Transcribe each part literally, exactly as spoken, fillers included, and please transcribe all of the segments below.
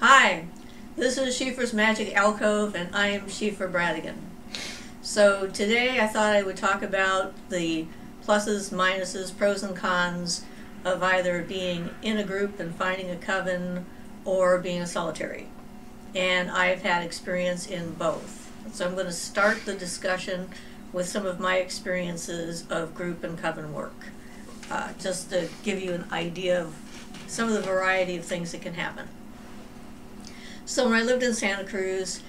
Hi, this is Siofra's Magic Alcove, and I am Siofra Bradigan. So today I thought I would talk about the pluses, minuses, pros and cons of either being in a group and finding a coven or being a solitary. And I've had experience in both. So I'm going to start the discussion with some of my experiences of group and coven work, uh, just to give you an idea of some of the variety of things that can happen. So when I lived in Santa Cruz,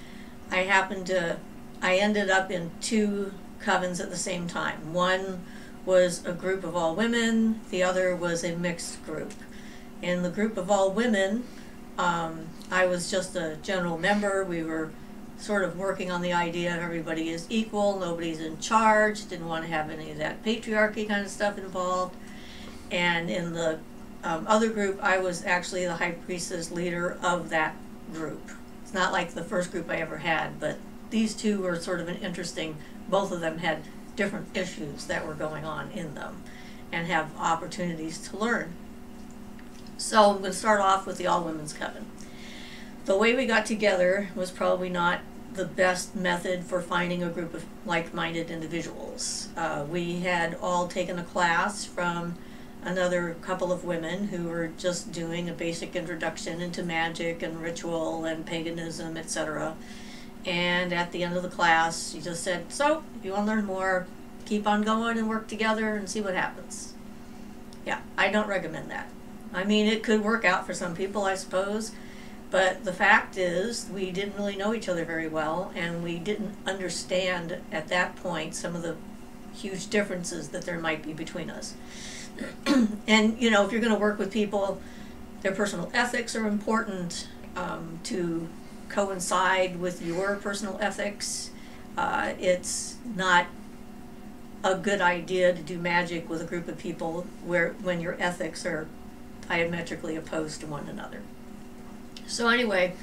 I happened to, I ended up in two covens at the same time. One was a group of all women, the other was a mixed group. In the group of all women, um, I was just a general member. We were sort of working on the idea everybody is equal, nobody's in charge, didn't want to have any of that patriarchy kind of stuff involved. And in the um, other group, I was actually the high priestess leader of that group. It's not like the first group I ever had, but these two were sort of an interesting, both of them had different issues that were going on in them and have opportunities to learn. So I'm going to start off with the all women's coven. The way we got together was probably not the best method for finding a group of like-minded individuals. Uh, we had all taken a class from another couple of women who were just doing a basic introduction into magic and ritual and paganism, et cetera. And at the end of the class, she just said, so, if you want to learn more, keep on going and work together and see what happens. Yeah, I don't recommend that. I mean, it could work out for some people, I suppose, but the fact is we didn't really know each other very well, and we didn't understand at that point some of the huge differences that there might be between us. And, you know, if you're going to work with people, their personal ethics are important um, to coincide with your personal ethics. Uh, it's not a good idea to do magic with a group of people where when your ethics are diametrically opposed to one another. So anyway,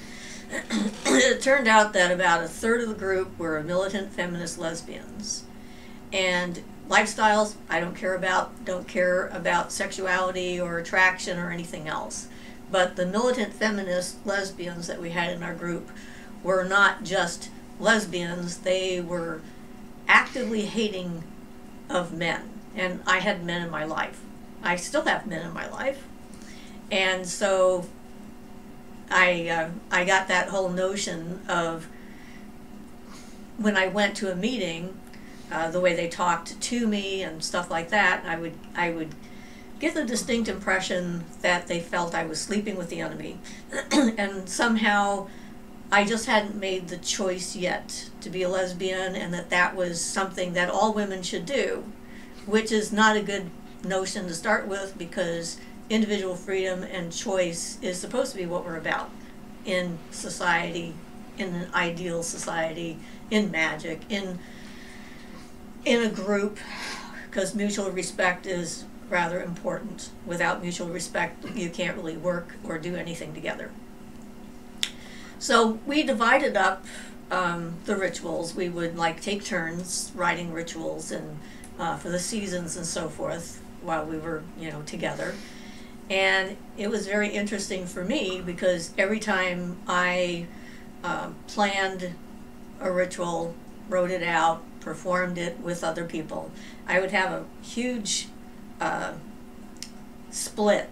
it turned out that about a third of the group were militant feminist lesbians. And lifestyles, I don't care about, don't care about sexuality or attraction or anything else. But the militant feminist lesbians that we had in our group were not just lesbians, they were actively hating of men. And I had men in my life. I still have men in my life. And so I, uh, I got that whole notion of when I went to a meeting, Uh, the way they talked to me and stuff like that, I would I would get the distinct impression that they felt I was sleeping with the enemy. And somehow I just hadn't made the choice yet to be a lesbian, and that that was something that all women should do, which is not a good notion to start with, because individual freedom and choice is supposed to be what we're about in society, in an ideal society, in magic, in in a group, because mutual respect is rather important. Without mutual respect, you can't really work or do anything together. So we divided up um, the rituals. We would like take turns writing rituals and uh, for the seasons and so forth while we were, you know, together. And it was very interesting for me, because every time I uh, planned a ritual, wrote it out, performed it with other people, I would have a huge uh, split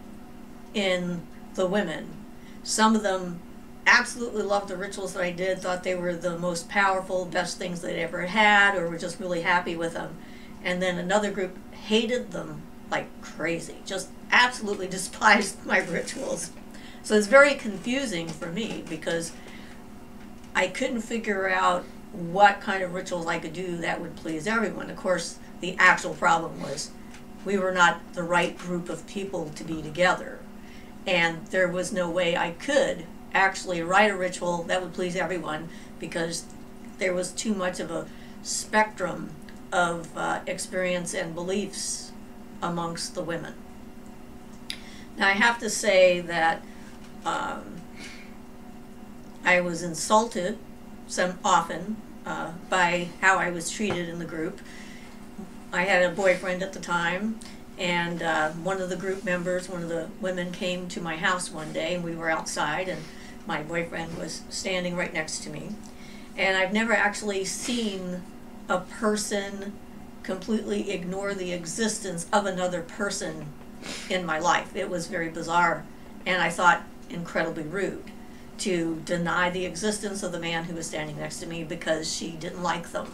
in the women. Some of them absolutely loved the rituals that I did, thought they were the most powerful, best things they'd ever had, or were just really happy with them. And then another group hated them like crazy, just absolutely despised my rituals. So it's very confusing for me, because I couldn't figure out what kind of rituals I could do that would please everyone. Of course, the actual problem was we were not the right group of people to be together, and there was no way I could actually write a ritual that would please everyone, because there was too much of a spectrum of uh, experience and beliefs amongst the women. Now, I have to say that um, I was insulted some often uh, by how I was treated in the group. I had a boyfriend at the time, and uh, one of the group members, one of the women, came to my house one day, and we were outside, and my boyfriend was standing right next to me, and I've never actually seen a person completely ignore the existence of another person in my life. It was very bizarre, and I thought incredibly rude to deny the existence of the man who was standing next to me because she didn't like them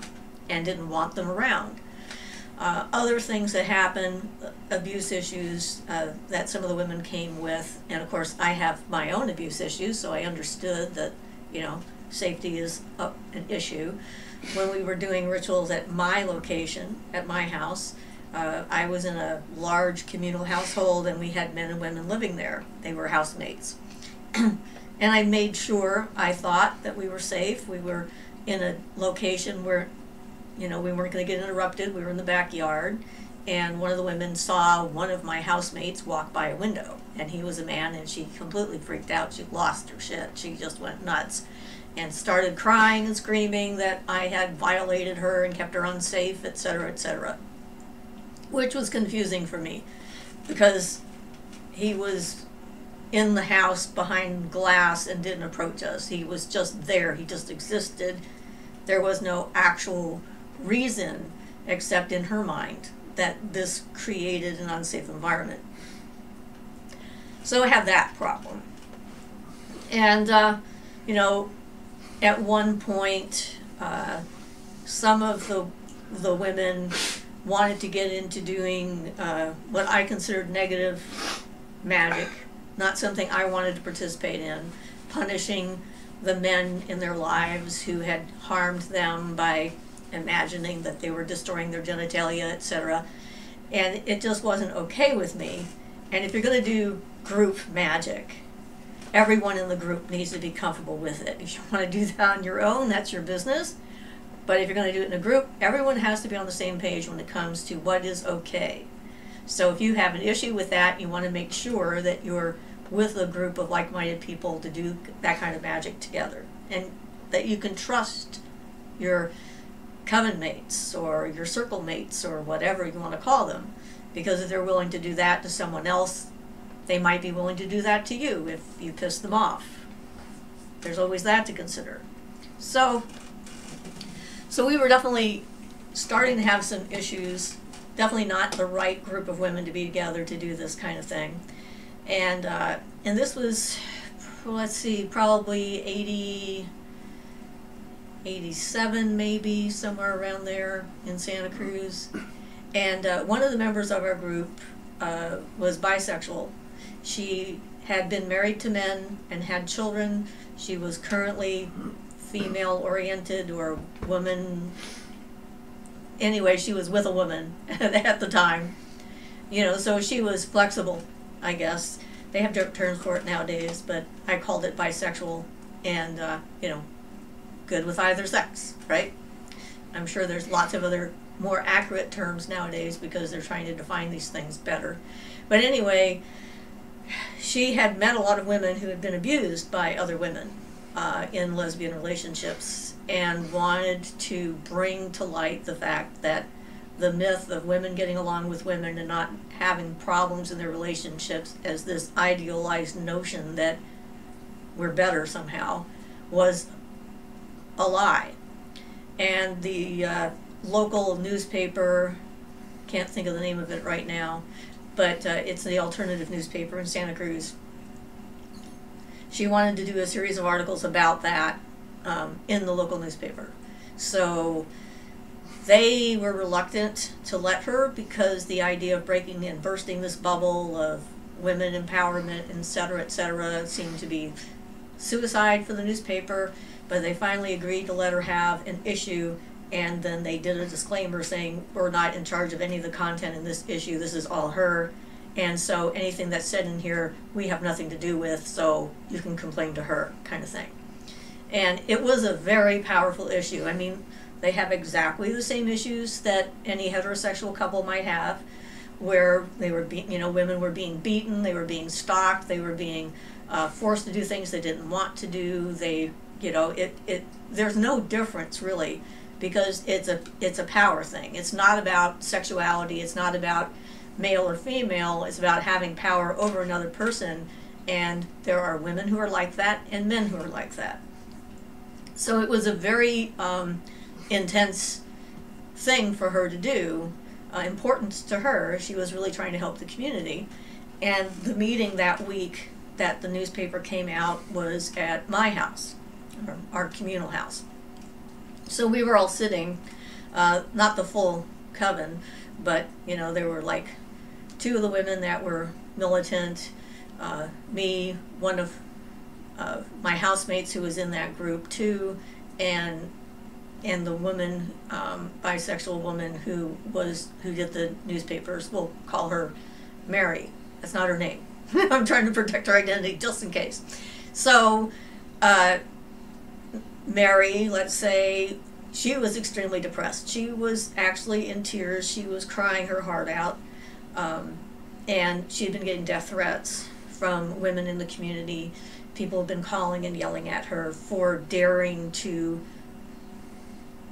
and didn't want them around. Uh, other things that happen, abuse issues uh, that some of the women came with, and of course I have my own abuse issues, so I understood that, you know, safety is a, an issue. When we were doing rituals at my location, at my house, uh, I was in a large communal household and we had men and women living there. They were housemates. And I made sure, I thought, that we were safe. We were in a location where, you know, we weren't going to get interrupted. We were in the backyard, and one of the women saw one of my housemates walk by a window, and he was a man, and she completely freaked out. She lost her shit. She just went nuts and started crying and screaming that I had violated her and kept her unsafe, et cetera, et cetera, which was confusing for me because he was in the house behind glass and didn't approach us. He was just there. He just existed. There was no actual reason, except in her mind, that this created an unsafe environment. So I have that problem. And, uh, you know, at one point, uh, some of the, the women wanted to get into doing uh, what I considered negative magic, not something I wanted to participate in, punishing the men in their lives who had harmed them by imagining that they were destroying their genitalia, et cetera. And it just wasn't okay with me. And if you're going to do group magic, everyone in the group needs to be comfortable with it. If you want to do that on your own, that's your business. But if you're going to do it in a group, everyone has to be on the same page when it comes to what is okay. So if you have an issue with that, you want to make sure that you're with a group of like-minded people to do that kind of magic together, and that you can trust your coven mates or your circle mates or whatever you want to call them, because if they're willing to do that to someone else, they might be willing to do that to you if you piss them off. There's always that to consider. So, so we were definitely starting to have some issues, definitely not the right group of women to be together to do this kind of thing. And, uh, and this was, let's see, probably eighty, eighty-seven maybe, somewhere around there in Santa Cruz. And uh, one of the members of our group uh, was bisexual. She had been married to men and had children. She was currently female-oriented or woman. Anyway, she was with a woman at the time. You know, so she was flexible, I guess. They have different terms for it nowadays, but I called it bisexual, and, uh, you know, good with either sex, right? I'm sure there's lots of other more accurate terms nowadays because they're trying to define these things better. But anyway, she had met a lot of women who had been abused by other women uh, in lesbian relationships, and wanted to bring to light the fact that the myth of women getting along with women and not having problems in their relationships as this idealized notion that we're better somehow was a lie. And the uh, local newspaper, can't think of the name of it right now, but uh, it's the alternative newspaper in Santa Cruz. She wanted to do a series of articles about that um, in the local newspaper. So they were reluctant to let her because the idea of breaking and bursting this bubble of women empowerment, et cetera, et cetera, seemed to be suicide for the newspaper, but they finally agreed to let her have an issue, and then they did a disclaimer saying, we're not in charge of any of the content in this issue, this is all her, and so anything that's said in here, we have nothing to do with, so you can complain to her, kind of thing. And it was a very powerful issue. I mean, they have exactly the same issues that any heterosexual couple might have, where they were, be you know, women were being beaten, they were being stalked, they were being uh, forced to do things they didn't want to do. They, you know, it, it. There's no difference really, because it's a, it's a power thing. It's not about sexuality. It's not about male or female. It's about having power over another person And there are women who are like that and men who are like that. So it was a very um, intense thing for her to do, uh, important to her. She was really trying to help the community. And the meeting that week that the newspaper came out was at my house, or our communal house. So we were all sitting, uh, not the full coven, but you know, there were like two of the women that were militant, uh, me, one of uh, my housemates who was in that group too, and and the woman, um, bisexual woman who was who did the newspapers. We'll call her Mary. That's not her name. I'm trying to protect her identity just in case. So uh, Mary, let's say, she was extremely depressed. She was actually in tears. She was crying her heart out. Um, and she had been getting death threats from women in the community. People have been calling and yelling at her for daring to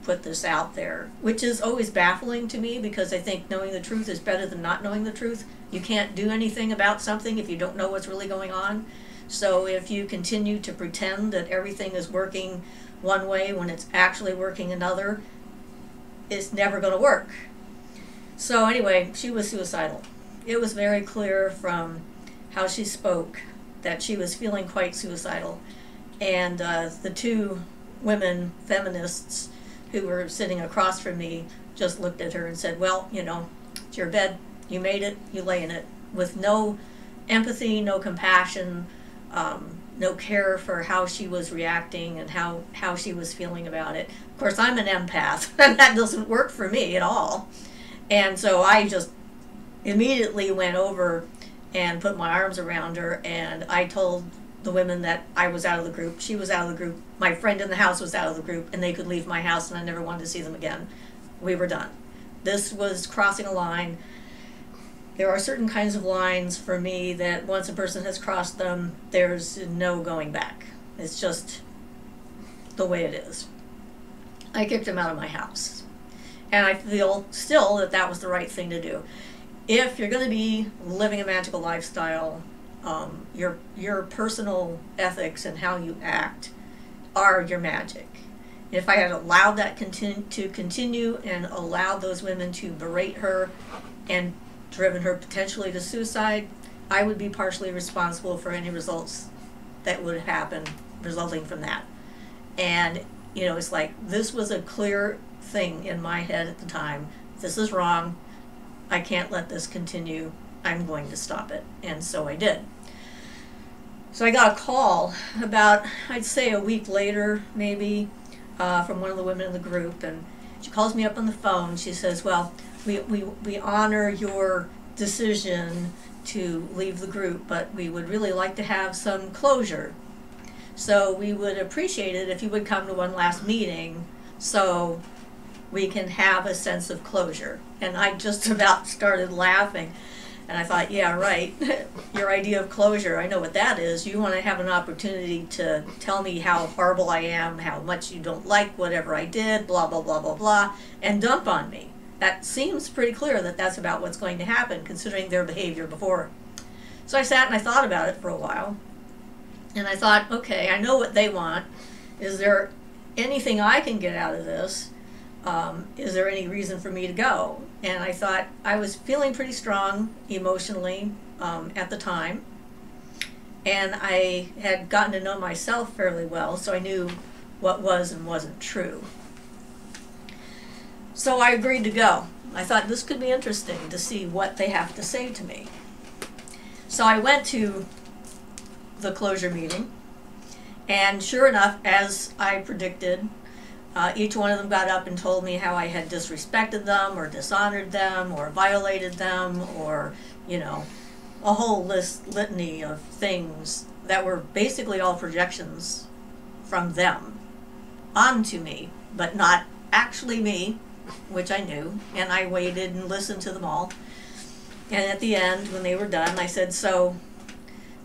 put this out there, which is always baffling to me, because I think knowing the truth is better than not knowing the truth. You can't do anything about something if you don't know what's really going on. So if you continue to pretend that everything is working one way when it's actually working another, it's never going to work. So anyway, she was suicidal. It was very clear from how she spoke that she was feeling quite suicidal. And uh, the two women, feminists, who were sitting across from me just looked at her and said, well, you know, it's your bed, you made it, you lay in it, with no empathy, no compassion, um, no care for how she was reacting and how, how she was feeling about it. Of course, I'm an empath, and that doesn't work for me at all. And so I just immediately went over and put my arms around her, and I told the women that I was out of the group, she was out of the group, my friend in the house was out of the group, and they could leave my house, and I never wanted to see them again. We were done. This was crossing a line. There are certain kinds of lines for me that once a person has crossed them, there's no going back. It's just the way it is. I kicked him out of my house. And I feel still that that was the right thing to do. If you're going to be living a magical lifestyle, um, your, your personal ethics and how you act are your magic. If I had allowed that continue, to continue and allowed those women to berate her and driven her potentially to suicide, I would be partially responsible for any results that would happen resulting from that. And, you know, it's like, this was a clear thing in my head at the time. This is wrong. I can't let this continue. I'm going to stop it. And so I did. So I got a call about, I'd say a week later, maybe, uh, from one of the women in the group. And she calls me up on the phone. She says, well, We, we, we honor your decision to leave the group, but we would really like to have some closure. So we would appreciate it if you would come to one last meeting so we can have a sense of closure. And I just about started laughing. And I thought, yeah, right, your idea of closure, I know what that is. You want to have an opportunity to tell me how horrible I am, how much you don't like whatever I did, blah, blah, blah, blah, blah, and dump on me. That seems pretty clear that that's about what's going to happen, considering their behavior before. So I sat and I thought about it for a while. And I thought, okay, I know what they want. Is there anything I can get out of this? Um, is there any reason for me to go? And I thought, I was feeling pretty strong emotionally um, at the time. And I had gotten to know myself fairly well, so I knew what was and wasn't true. So I agreed to go. I thought this could be interesting to see what they have to say to me. So I went to the closure meeting, and sure enough, as I predicted, uh, each one of them got up and told me how I had disrespected them, or dishonored them, or violated them, or, you know, a whole list, litany of things that were basically all projections from them onto me, but not actually me, which I knew, and I waited and listened to them all. And at the end, when they were done, I said, so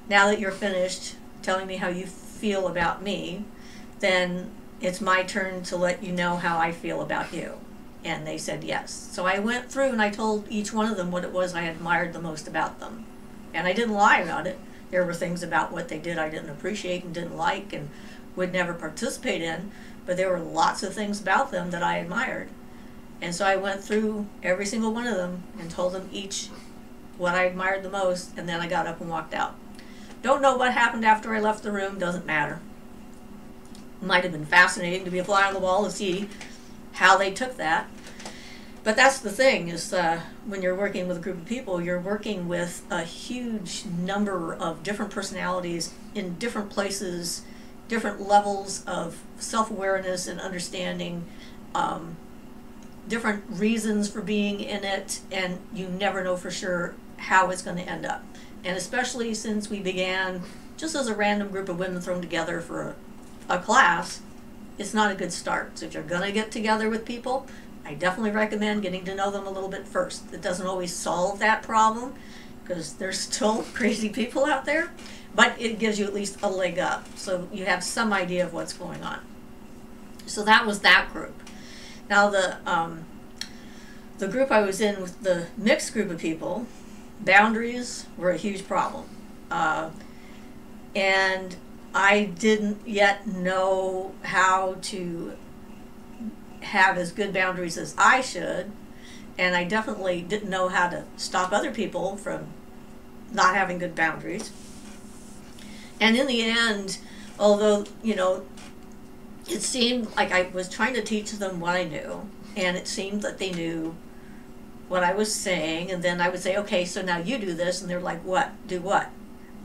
now that you're finished telling me how you feel about me, then it's my turn to let you know how I feel about you. And they said yes. So I went through and I told each one of them what it was I admired the most about them. And I didn't lie about it. There were things about what they did I didn't appreciate and didn't like and would never participate in, but there were lots of things about them that I admired. And so I went through every single one of them and told them each what I admired the most, and then I got up and walked out. Don't know what happened after I left the room, doesn't matter. It might have been fascinating to be a fly on the wall to see how they took that. But that's the thing, is uh, when you're working with a group of people, you're working with a huge number of different personalities in different places, different levels of self-awareness and understanding, um, different reasons for being in it, and you never know for sure how it's going to end up. And especially since we began just as a random group of women thrown together for a, a class, it's not a good start. So if you're going to get together with people, I definitely recommend getting to know them a little bit first. It doesn't always solve that problem because there's still crazy people out there, but it gives you at least a leg up so you have some idea of what's going on. So that was that group. Now the, um, the group I was in with the mixed group of people, boundaries were a huge problem. Uh, and I didn't yet know how to have as good boundaries as I should, and I definitely didn't know how to stop other people from not having good boundaries. And in the end, although, you know, it seemed like I was trying to teach them what I knew, and it seemed that they knew what I was saying, and then I would say, okay, so now you do this, and they're like, what? Do what?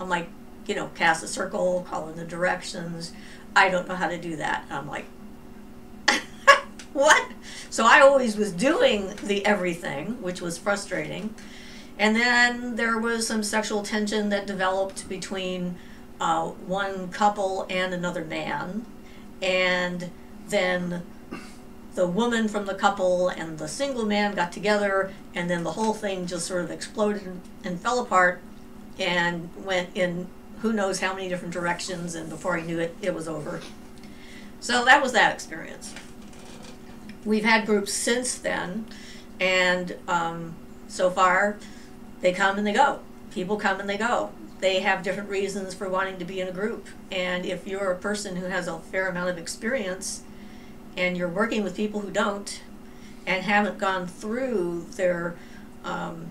I'm like, you know, cast a circle, call in the directions. I don't know how to do that. And I'm like, what? So I always was doing the everything, which was frustrating. And then there was some sexual tension that developed between uh, one couple and another man. And then the woman from the couple and the single man got together, and then the whole thing just sort of exploded and fell apart and went in who knows how many different directions, and before I knew it, it was over. So that was that experience. We've had groups since then, and um, so far they come and they go. People come and they go. They have different reasons for wanting to be in a group, and if you're a person who has a fair amount of experience and you're working with people who don't and haven't gone through their um,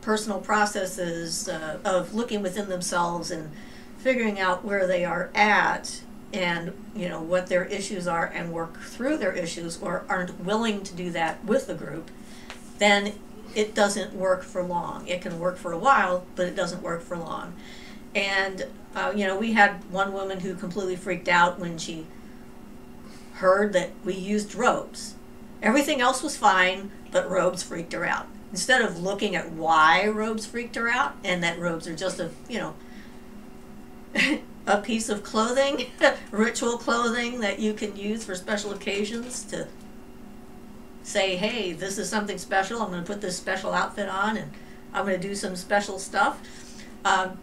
personal processes uh, of looking within themselves and figuring out where they are at, and you know what their issues are, and work through their issues, or aren't willing to do that with the group, then it doesn't work for long. It can work for a while, but it doesn't work for long. And uh, you know, we had one woman who completely freaked out when she heard that we used robes. Everything else was fine, but robes freaked her out. Instead of looking at why robes freaked her out, and that robes are just a, you know, a piece of clothing, ritual clothing that you can use for special occasions to say, hey, this is something special, I'm going to put this special outfit on and I'm going to do some special stuff. Um,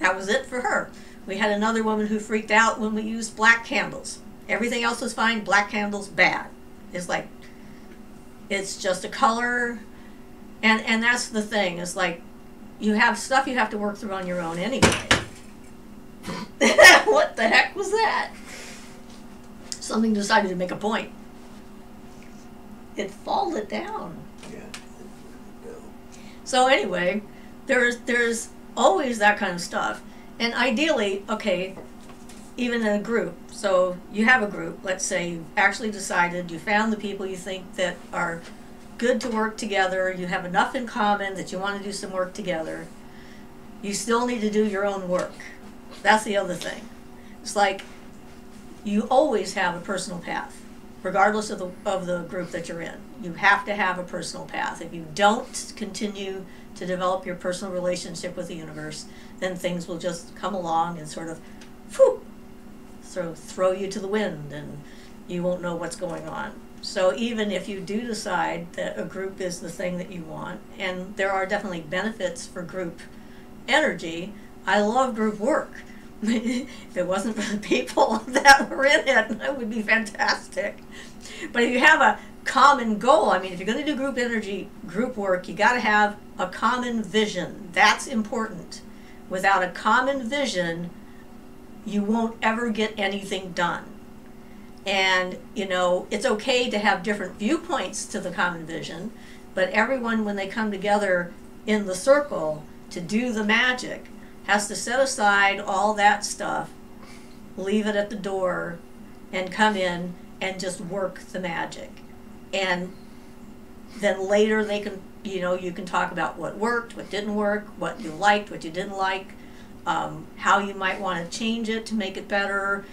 that was it for her. We had another woman who freaked out when we used black candles. Everything else was fine, black candles, bad. It's like, it's just a color, and, and that's the thing, it's like, you have stuff you have to work through on your own anyway. What the heck was that? Something decided to make a point. It folded down. Yeah. So anyway, there's there's always that kind of stuff. And ideally, okay, even in a group, so you have a group, let's say you've actually decided, you found the people you think that are good to work together, you have enough in common that you want to do some work together. You still need to do your own work. That's the other thing. It's like you always have a personal path, regardless of the, of the group that you're in. You have to have a personal path. If you don't continue to develop your personal relationship with the universe, then things will just come along and sort of, whew, sort of throw you to the wind, and you won't know what's going on. So even if you do decide that a group is the thing that you want, and there are definitely benefits for group energy, I love group work. If it wasn't for the people that were in it, it would be fantastic. But if you have a common goal, I mean, if you're going to do group energy, group work, you got to have a common vision. That's important. Without a common vision, you won't ever get anything done. And, you know, it's okay to have different viewpoints to the common vision, but everyone, when they come together in the circle to do the magic, has to set aside all that stuff, leave it at the door, and come in and just work the magic. And then later they can, you know, you can talk about what worked, what didn't work, what you liked, what you didn't like, um, how you might want to change it to make it better.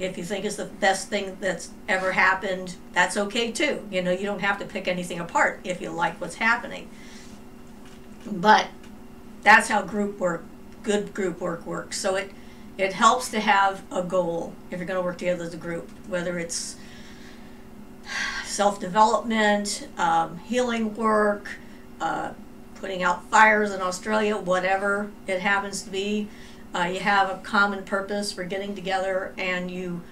If you think it's the best thing that's ever happened, that's okay too. You know, you don't have to pick anything apart if you like what's happening. But that's how group work, good group work works. So it, it helps to have a goal if you're going to work together as a group, whether it's self-development, um, healing work, uh, putting out fires in Australia, whatever it happens to be. Uh, you have a common purpose for getting together, and you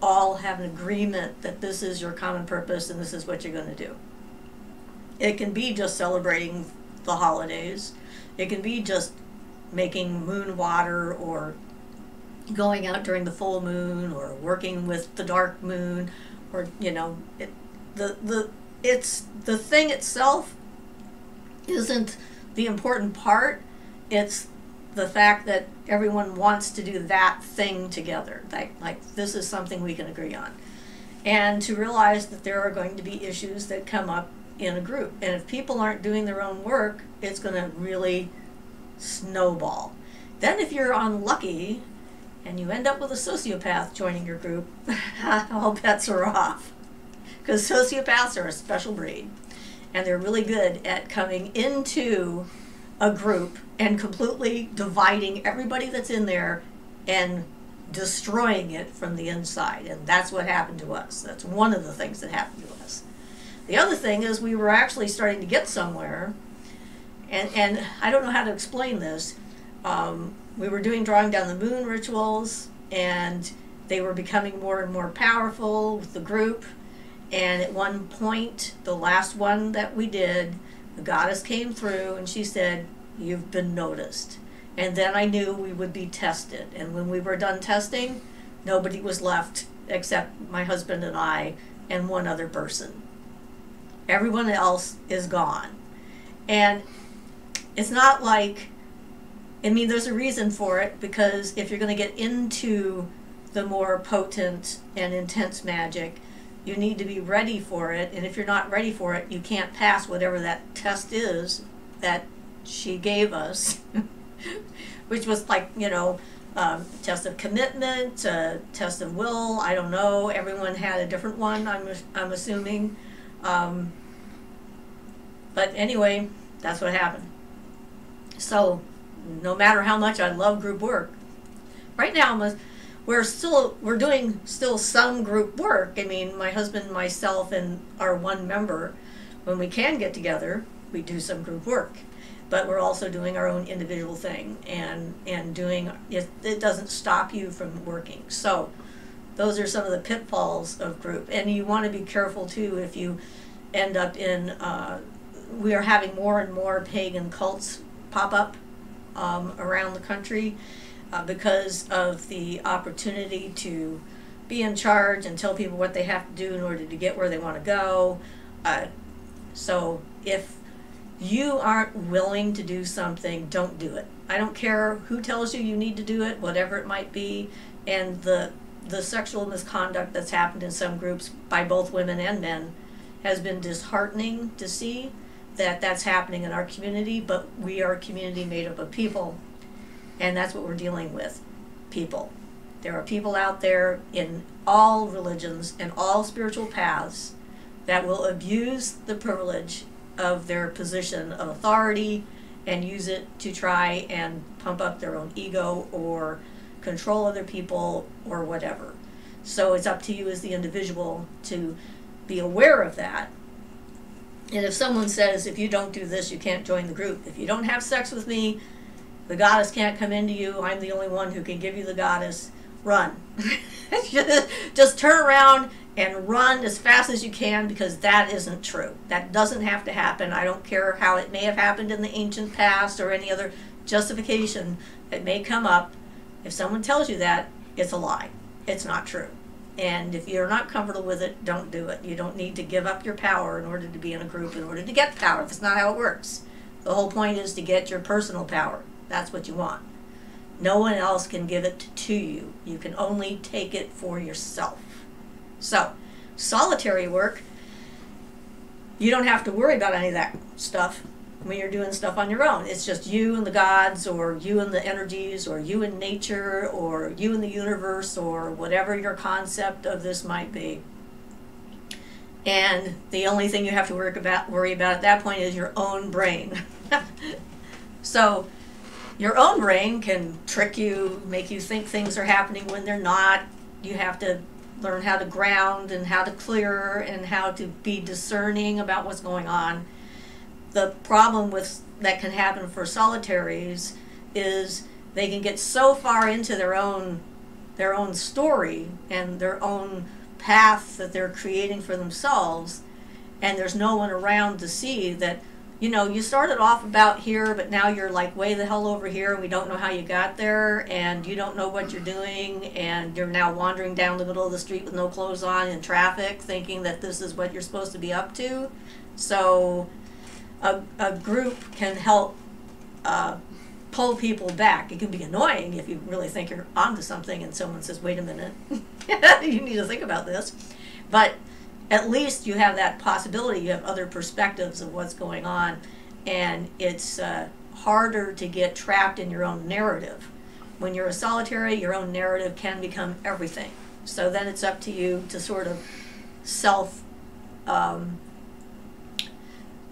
all have an agreement that this is your common purpose and this is what you're going to do. It can be just celebrating the holidays. It can be just making moon water, or going out during the full moon, or working with the dark moon, or, you know, it, the, the, it's, the thing itself isn't the important part. It's the fact that everyone wants to do that thing together. Like, like this is something we can agree on. And to realize that there are going to be issues that come up in a group. And if people aren't doing their own work, it's going to really snowball. Then if you're unlucky and you end up with a sociopath joining your group, all bets are off. Because sociopaths are a special breed. And they're really good at coming into a group and completely dividing everybody that's in there and destroying it from the inside. And that's what happened to us. That's one of the things that happened to us. The other thing is we were actually starting to get somewhere, and, and I don't know how to explain this. Um, we were doing Drawing Down the Moon rituals, and they were becoming more and more powerful with the group. And at one point, the last one that we did, the goddess came through and she said, "You've been noticed." And then I knew we would be tested. And when we were done testing, nobody was left except my husband and I and one other person. Everyone else is gone. And it's not like, I mean, there's a reason for it, because if you're going to get into the more potent and intense magic, you need to be ready for it, and if you're not ready for it, you can't pass whatever that test is that she gave us, which was like, you know, um, test of commitment, uh, test of will, I don't know, everyone had a different one, I'm, I'm assuming. Um, but anyway, that's what happened. So, no matter how much I love group work, right now I'm a, We're still, we're doing still some group work. I mean, my husband, myself, and our one member, when we can get together, we do some group work. But we're also doing our own individual thing, and, and doing, it, it doesn't stop you from working. So those are some of the pitfalls of group. And you want to be careful too if you end up in, uh, we are having more and more pagan cults pop up um, around the country. Uh, because of the opportunity to be in charge and tell people what they have to do in order to get where they want to go. Uh, so if you aren't willing to do something, don't do it. I don't care who tells you you need to do it, whatever it might be. And the, the sexual misconduct that's happened in some groups by both women and men has been disheartening to see that that's happening in our community, but we are a community made up of people. And that's what we're dealing with, people. There are people out there in all religions and all spiritual paths that will abuse the privilege of their position of authority and use it to try and pump up their own ego or control other people or whatever. So it's up to you as the individual to be aware of that. And if someone says, if you don't do this, you can't join the group. If you don't have sex with me, the goddess can't come into you. I'm the only one who can give you the goddess. Run. Just turn around and run as fast as you can, because that isn't true. That doesn't have to happen. I don't care how it may have happened in the ancient past or any other. justification that may come up, if someone tells you that, it's a lie. It's not true. And if you're not comfortable with it, don't do it. You don't need to give up your power in order to be in a group, in order to get power. If it's not how it works. The whole point is to get your personal power. That's what you want. No one else can give it to you. You can only take it for yourself. So, solitary work, you don't have to worry about any of that stuff when you're doing stuff on your own. It's just you and the gods, or you and the energies, or you and nature, or you and the universe, or whatever your concept of this might be. And the only thing you have to worry about, worry about at that point is your own brain. So your own brain can trick you, make you think things are happening when they're not. You have to learn how to ground and how to clear and how to be discerning about what's going on. The problem with that can happen for solitaries is they can get so far into their own their own story and their own path that they're creating for themselves, and there's no one around to see that, you know, you started off about here, but now you're like way the hell over here, and we don't know how you got there, and you don't know what you're doing, and you're now wandering down the middle of the street with no clothes on in traffic, thinking that this is what you're supposed to be up to. So A, a group can help uh, pull people back. It can be annoying if you really think you're onto something and someone says, wait a minute, you need to think about this. But at least you have that possibility. You have other perspectives of what's going on, and it's uh, harder to get trapped in your own narrative. When you're a solitary, your own narrative can become everything. So then it's up to you to sort of self um,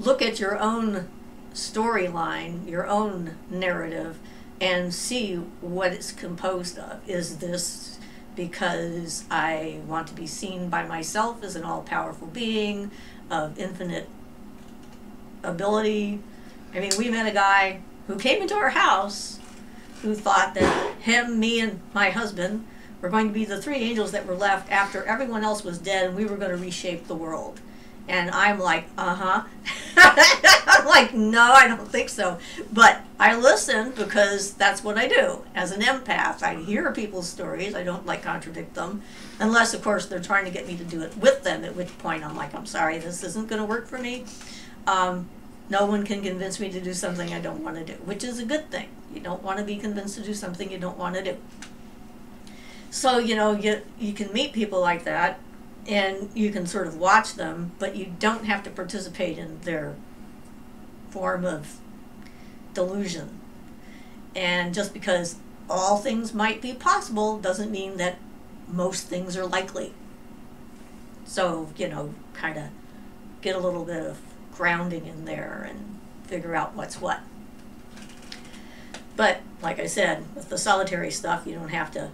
look at your own storyline, your own narrative, and see what it's composed of. Is this because I want to be seen by myself as an all-powerful being of infinite ability? I mean, we met a guy who came into our house who thought that him, me, and my husband were going to be the three angels that were left after everyone else was dead, and we were going to reshape the world. And I'm like, uh-huh. I'm like, no, I don't think so. But I listen, because that's what I do. As an empath, I hear people's stories. I don't, like, contradict them. Unless, of course, they're trying to get me to do it with them, at which point I'm like, I'm sorry, this isn't going to work for me. Um, no one can convince me to do something I don't want to do, which is a good thing. You don't want to be convinced to do something you don't want to do. So, you know, you, you can meet people like that, and you can sort of watch them, but you don't have to participate in their form of delusion. And just because all things might be possible doesn't mean that most things are likely. So, you know, kind of get a little bit of grounding in there and figure out what's what. But, like I said, with the solitary stuff, you don't have to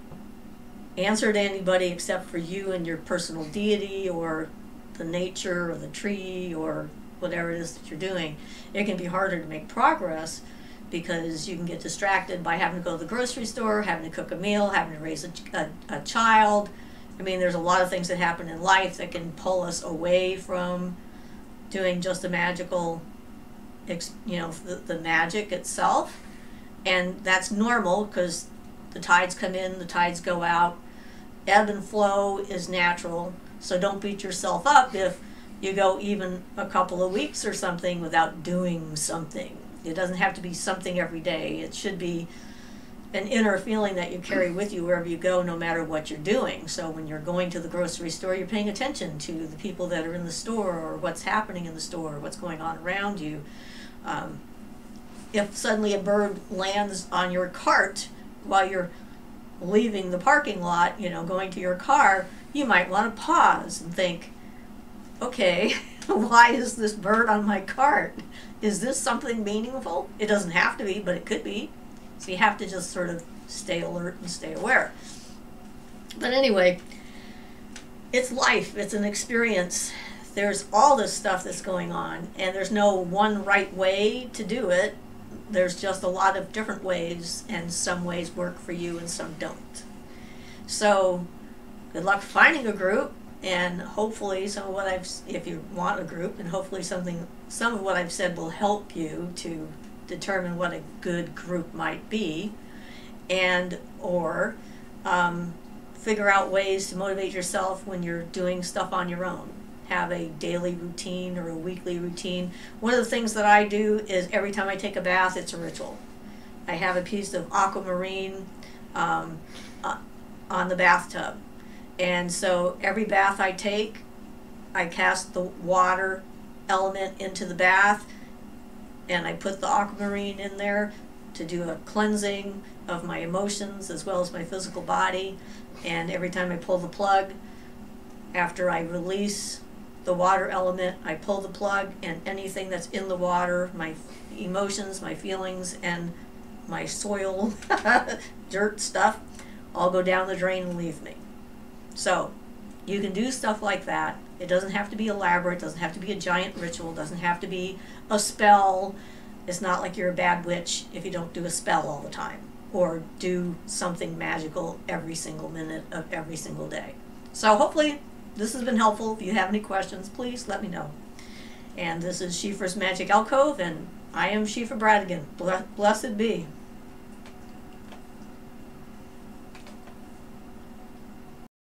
answer to anybody except for you and your personal deity, or the nature, or the tree, or whatever it is that you're doing. It can be harder to make progress because you can get distracted by having to go to the grocery store, having to cook a meal, having to raise a, a, a child. I mean, there's a lot of things that happen in life that can pull us away from doing just the magical, you know, the, the magic itself. And that's normal, because the tides come in, the tides go out. Ebb and flow is natural, so don't beat yourself up if you go even a couple of weeks or something without doing something. It doesn't have to be something every day. It should be an inner feeling that you carry with you wherever you go, no matter what you're doing. So when you're going to the grocery store, you're paying attention to the people that are in the store, or what's happening in the store, or what's going on around you. Um, if suddenly a bird lands on your cart while you're leaving the parking lot, you know, going to your car, you might want to pause and think, okay, why is this bird on my cart? Is this something meaningful? It doesn't have to be, but it could be. So you have to just sort of stay alert and stay aware. But anyway, it's life. It's an experience. There's all this stuff that's going on, and there's no one right way to do it. There's just a lot of different ways, and some ways work for you and some don't. So good luck finding a group, and hopefully some of what I've, if you want a group, and hopefully something, some of what I've said will help you to determine what a good group might be, and or um, figure out ways to motivate yourself when you're doing stuff on your own. Have a daily routine or a weekly routine. One of the things that I do is every time I take a bath, it's a ritual. I have a piece of aquamarine um, uh, on the bathtub. And so every bath I take, I cast the water element into the bath, and I put the aquamarine in there to do a cleansing of my emotions as well as my physical body. And every time I pull the plug, after I release the water element, I pull the plug, and anything that's in the water, my emotions, my feelings, and my soil, dirt stuff, all go down the drain and leave me. So you can do stuff like that. It doesn't have to be elaborate, doesn't have to be a giant ritual, doesn't have to be a spell. It's not like you're a bad witch if you don't do a spell all the time or do something magical every single minute of every single day. So hopefully this has been helpful. If you have any questions, please let me know. And this is Siofra's Magic Alcove, and I am Siofra Bradigan. Blessed be.